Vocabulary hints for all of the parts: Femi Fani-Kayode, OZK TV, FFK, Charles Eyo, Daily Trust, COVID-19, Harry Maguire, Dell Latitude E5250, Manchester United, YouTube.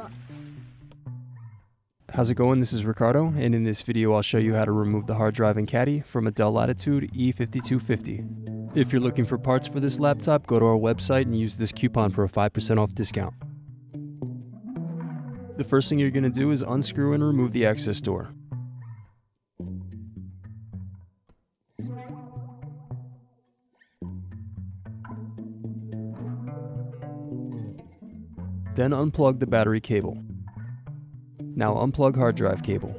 box. How's it going? This is Ricardo, and in this video I'll show you how to remove the hard drive and caddy from a Dell Latitude E5250. If you're looking for parts for this laptop, go to our website and use this coupon for a 5% off discount. The first thing you're going to do is unscrew and remove the access door. Then unplug the battery cable. Now unplug hard drive cable.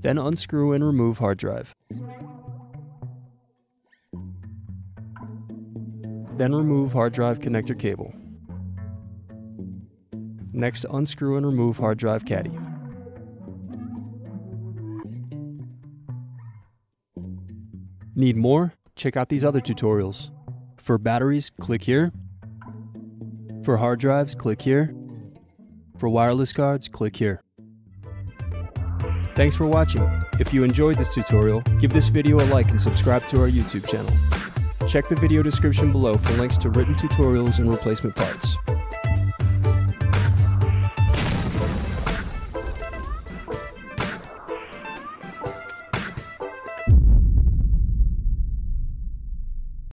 Then unscrew and remove hard drive. Then remove hard drive connector cable. Next, unscrew and remove hard drive caddy. Need more? Check out these other tutorials. For batteries, click here. For hard drives, click here. For wireless cards, click here. Thanks for watching. If you enjoyed this tutorial, give this video a like and subscribe to our YouTube channel. Check the video description below for links to written tutorials and replacement parts.